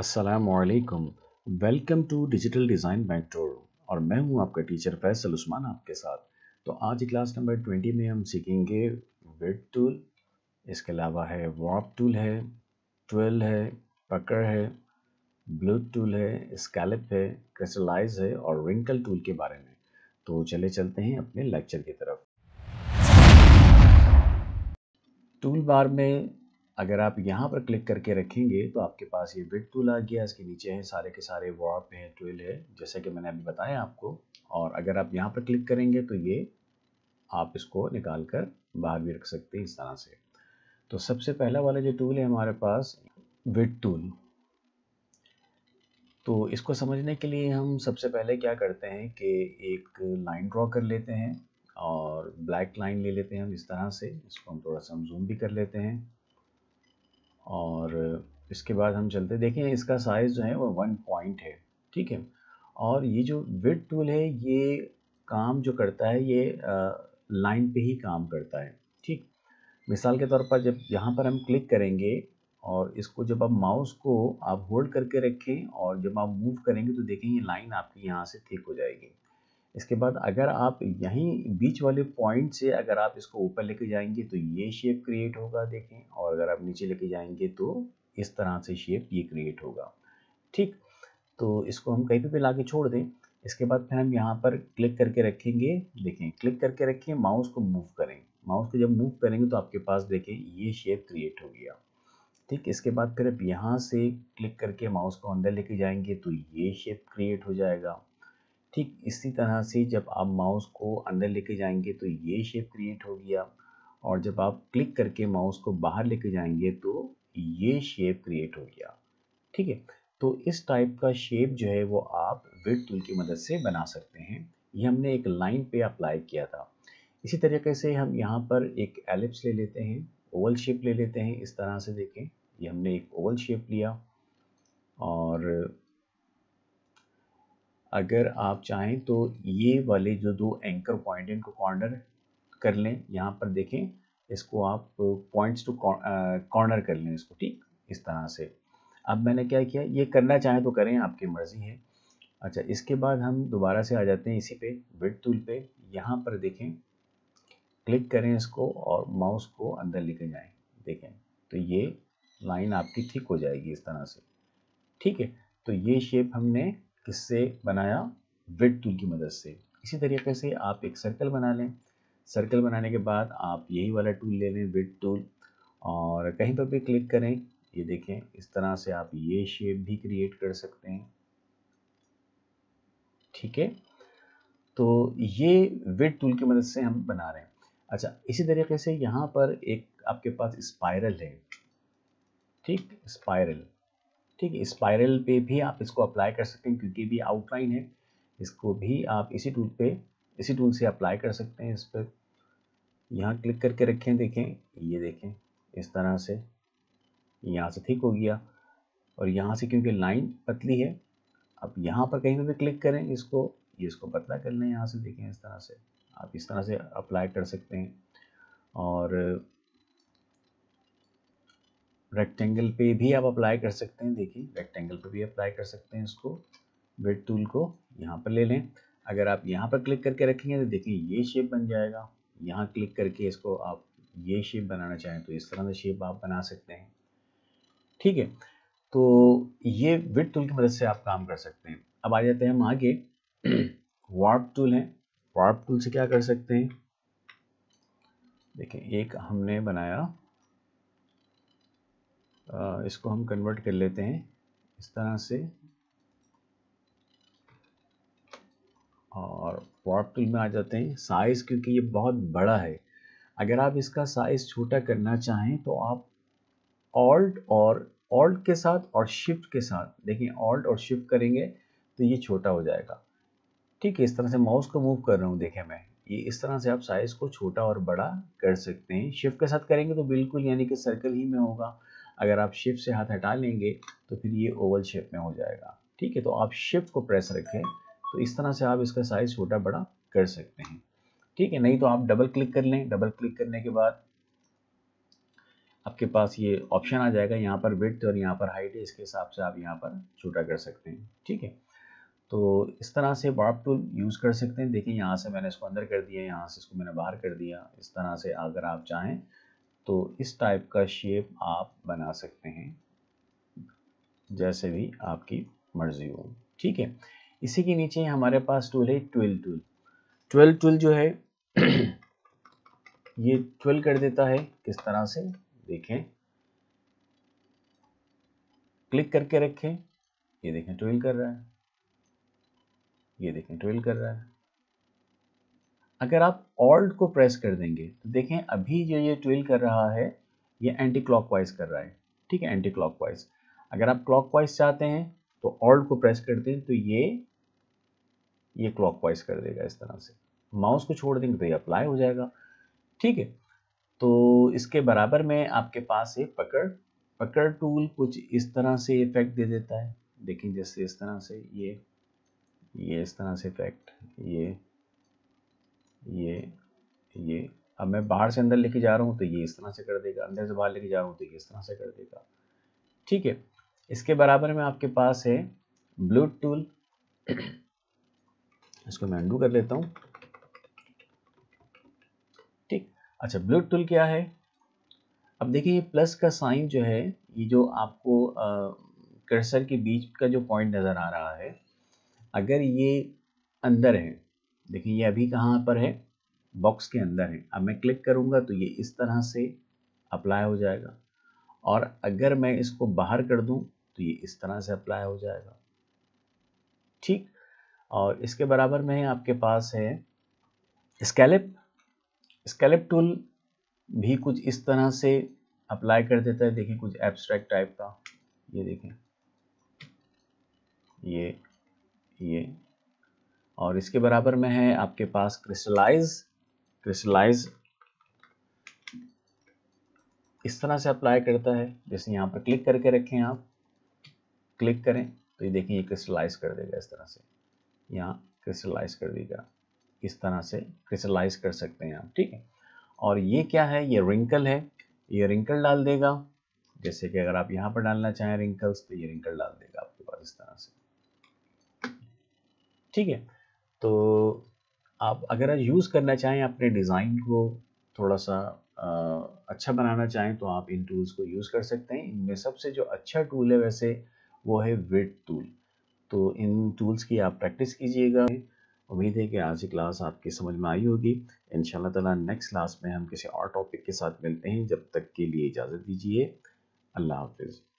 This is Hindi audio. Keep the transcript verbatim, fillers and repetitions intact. अस्सलामुअलैकुम, welcome to digital design mentor और मैं हूं आपका टीचर फैसल उस्मान आपके साथ। तो आज क्लास नंबर ट्वेंटी में हम सीखेंगे विड टूल, इसके अलावा है वार्प टूल है, ट्विल है, पकर है, ब्लू टूल है, स्कैलप है, क्रिस्टलाइज है और रिंकल टूल के बारे में। तो चले चलते हैं अपने लेक्चर की तरफ। टूल बार में अगर आप यहाँ पर क्लिक करके रखेंगे तो आपके पास ये विड टूल आ गया। इसके नीचे हैं सारे के सारे वार्प हैं, ट्विल है, जैसे कि मैंने अभी बताया आपको। और अगर आप यहाँ पर क्लिक करेंगे तो ये आप इसको निकाल कर बाहर भी रख सकते हैं इस तरह से। तो सबसे पहला वाला जो टूल है हमारे पास विड टूल, तो इसको समझने के लिए हम सबसे पहले क्या करते हैं कि एक लाइन ड्रॉ कर लेते हैं और ब्लैक लाइन ले लेते हैं हम इस तरह से। इसको हम थोड़ा सा हम जूम भी कर लेते हैं और इसके बाद हम चलते देखें। इसका साइज़ जो है वो वन पॉइंट है, ठीक है। और ये जो विड टूल है ये काम जो करता है ये लाइन पे ही काम करता है, ठीक। मिसाल के तौर पर जब यहाँ पर हम क्लिक करेंगे और इसको जब आप माउस को आप होल्ड करके रखें और जब आप मूव करेंगे तो देखें ये लाइन आपकी यहाँ से ठीक हो जाएगी। इसके बाद अगर आप यहीं बीच वाले पॉइंट से अगर आप इसको ऊपर लेके जाएंगे तो ये शेप क्रिएट होगा, देखें। और अगर आप नीचे लेके जाएंगे तो इस तरह से शेप ये क्रिएट होगा, ठीक। तो इसको हम कहीं पे भी लाके छोड़ दें। इसके बाद फिर हम यहाँ पर क्लिक करके रखेंगे, देखें क्लिक करके रखें, माउस को मूव करें। माउस को जब मूव करेंगे तो आपके पास देखें ये शेप क्रिएट हो गया, ठीक। इसके बाद फिर आप यहाँ से क्लिक करके माउस को अंदर लेके जाएंगे तो ये शेप क्रिएट हो जाएगा, ठीक। इसी तरह से जब आप माउस को अंदर लेके जाएंगे तो ये शेप क्रिएट हो गया और जब आप क्लिक करके माउस को बाहर लेके जाएंगे तो ये शेप क्रिएट हो गया, ठीक है। तो इस टाइप का शेप जो है वो आप विड टूल की मदद से बना सकते हैं। ये हमने एक लाइन पे अप्लाई किया था। इसी तरीके से हम यहाँ पर एक एलिप्स ले लेते हैं, ओवल शेप ले लेते हैं इस तरह से, देखें। ये हमने एक ओवल शेप लिया और अगर आप चाहें तो ये वाले जो दो एंकर पॉइंट इनको कॉर्नर कर लें। यहाँ पर देखें इसको आप पॉइंट्स टू कॉर्नर कर लें इसको, ठीक, इस तरह से। अब मैंने क्या किया, ये करना चाहें तो करें, आपकी मर्ज़ी है। अच्छा, इसके बाद हम दोबारा से आ जाते हैं इसी पे विड टूल पे। यहाँ पर देखें क्लिक करें इसको और माउस को अंदर लेके जाएँ, देखें तो ये लाइन आपकी ठीक हो जाएगी इस तरह से, ठीक है। तो ये शेप हमने किससे बनाया, विड टूल की मदद से। इसी तरीके से आप एक सर्कल बना लें। सर्कल बनाने के बाद आप यही वाला टूल ले लें, विड टूल, और कहीं पर भी क्लिक करें। ये देखें इस तरह से आप ये शेप भी क्रिएट कर सकते हैं, ठीक है। तो ये विड टूल की मदद से हम बना रहे हैं। अच्छा, इसी तरीके से यहाँ पर एक आपके पास स्पाइरल है, ठीक, स्पाइरल, ठीक। स्पाइरल पे भी आप इसको अप्लाई कर सकते हैं क्योंकि भी आउटलाइन है। इसको भी आप इसी टूल पे इसी टूल से अप्लाई कर सकते हैं। इस पर यहाँ क्लिक करके रखें, देखें ये देखें इस तरह से यहाँ से ठीक हो गया। और यहाँ से क्योंकि लाइन पतली है, अब यहाँ पर कहीं पर क्लिक करें इसको, ये इसको पतला कर लें यहाँ से, देखें इस तरह से। आप इस तरह से अप्लाई कर सकते हैं। और रेक्टेंगल पे भी आप अप्लाई कर सकते हैं, देखिए रेक्टेंगल पे भी अप्लाई कर सकते हैं इसको। विड टूल को यहाँ पर ले लें, अगर आप यहाँ पर क्लिक करके रखेंगे तो देखिए ये शेप बन जाएगा। यहाँ क्लिक करके इसको आप ये शेप बनाना चाहें तो इस तरह से शेप आप बना सकते हैं, ठीक है। तो ये विड टूल की मदद से आप काम कर सकते हैं। अब आ जाते हैं हम आगे, वार्प टूल है। वार्प टूल से क्या कर सकते हैं, देखें एक हमने बनाया, इसको हम कन्वर्ट कर लेते हैं इस तरह से। और वार्प टूल में आ जाते हैं। साइज़ क्योंकि ये बहुत बड़ा है, अगर आप इसका साइज़ छोटा करना चाहें तो आप ऑल्ट और ऑल्ट के साथ और शिफ्ट के साथ, देखिए ऑल्ट और शिफ्ट करेंगे तो ये छोटा हो जाएगा, ठीक है। इस तरह से माउस को मूव कर रहा हूँ, देखें मैं ये इस तरह से आप साइज़ को छोटा और बड़ा कर सकते हैं। शिफ्ट के साथ करेंगे तो बिल्कुल यानी कि सर्कल ही में होगा, अगर आप शिफ्ट से हाथ हटा लेंगे तो फिर ये ओवल शेप में हो जाएगा, ठीक है। तो आप शिफ्ट को प्रेस रखें तो इस तरह से आप इसका साइज़ छोटा बड़ा कर सकते हैं, ठीक है। नहीं तो आप डबल क्लिक कर लें। डबल क्लिक करने के बाद आपके पास ये ऑप्शन आ जाएगा, यहाँ पर विड्थ और यहाँ पर हाइट है, इसके हिसाब से आप यहाँ पर छोटा कर सकते हैं। ठीक है, तो इस तरह से वार्प टूल यूज़ कर सकते हैं। देखिए यहाँ से मैंने इसको अंदर कर दिया, यहाँ से इसको मैंने बाहर कर दिया। इस तरह से अगर आप चाहें तो इस टाइप का शेप आप बना सकते हैं, जैसे भी आपकी मर्जी हो। ठीक है, इसी के नीचे हमारे पास टूल है ट्विल टूल। ट्विल टूल जो है ये ट्विल कर देता है, किस तरह से देखें, क्लिक करके रखें, ये देखें ट्विल कर रहा है, ये देखें ट्विल कर रहा है। अगर आप ऑल्ट को प्रेस कर देंगे तो देखें अभी जो ये ट्विल कर रहा है ये एंटी क्लॉकवाइज कर रहा है। ठीक है, एंटी क्लॉकवाइज। अगर आप क्लॉकवाइज चाहते हैं तो ऑल्ट को प्रेस करते हैं तो ये ये क्लॉकवाइज कर देगा। इस तरह से माउस को छोड़ देंगे तो ये अप्लाई हो जाएगा। ठीक है, तो इसके बराबर में आपके पास एक पकड़ पकड़ टूल कुछ इस तरह से इफेक्ट दे देता है। देखिए जैसे इस तरह से ये ये इस तरह से इफेक्ट, ये ये ये अब मैं बाहर से अंदर लेके जा रहा हूँ तो ये इस तरह से कर देगा, अंदर से बाहर लेके जा रहा हूँ तो ये इस तरह से कर देगा। ठीक है, इसके बराबर में आपके पास है ब्लू टूल। इसको मैं अंडू कर लेता हूँ। ठीक, अच्छा ब्लू टूल क्या है? अब देखिए ये प्लस का साइन जो है, ये जो आपको आ, कर्सर के बीच का जो पॉइंट नज़र आ रहा है, अगर ये अंदर है, देखिए ये अभी कहाँ पर है, बॉक्स के अंदर है। अब मैं क्लिक करूँगा तो ये इस तरह से अप्लाई हो जाएगा, और अगर मैं इसको बाहर कर दूं तो ये इस तरह से अप्लाई हो जाएगा। ठीक, और इसके बराबर में आपके पास है स्कैलप। स्कैलप टूल भी कुछ इस तरह से अप्लाई कर देता है। देखिए कुछ एब्स्ट्रैक्ट टाइप का, ये देखें ये ये और इसके बराबर में है आपके पास क्रिस्टलाइज। क्रिस्टलाइज इस तरह से अप्लाई करता है, जैसे यहाँ पर क्लिक करके रखें, आप क्लिक करें तो ये देखिए ये क्रिस्टलाइज कर देगा। इस तरह से यहाँ क्रिस्टलाइज कर देगा, इस तरह से क्रिस्टलाइज कर सकते हैं आप। ठीक है, और ये क्या है, ये रिंकल है, ये रिंकल डाल देगा। जैसे कि अगर आप यहाँ पर डालना चाहें रिंकल्स तो ये रिंकल डाल देगा आपके पास इस तरह से। ठीक है, तो आप अगर यूज़ करना चाहें अपने डिज़ाइन को थोड़ा सा आ, अच्छा बनाना चाहें तो आप इन टूल्स को यूज़ कर सकते हैं। इनमें सबसे जो अच्छा टूल है वैसे वो है विड्थ टूल। तो इन टूल्स की आप प्रैक्टिस कीजिएगा। उम्मीद है कि आज की क्लास आपकी समझ में आई होगी। इंशाल्लाह ताला नेक्स्ट क्लास में हम किसी और टॉपिक के साथ मिलते हैं। जब तक के लिए इजाज़त दीजिए, अल्लाह हाफिज़।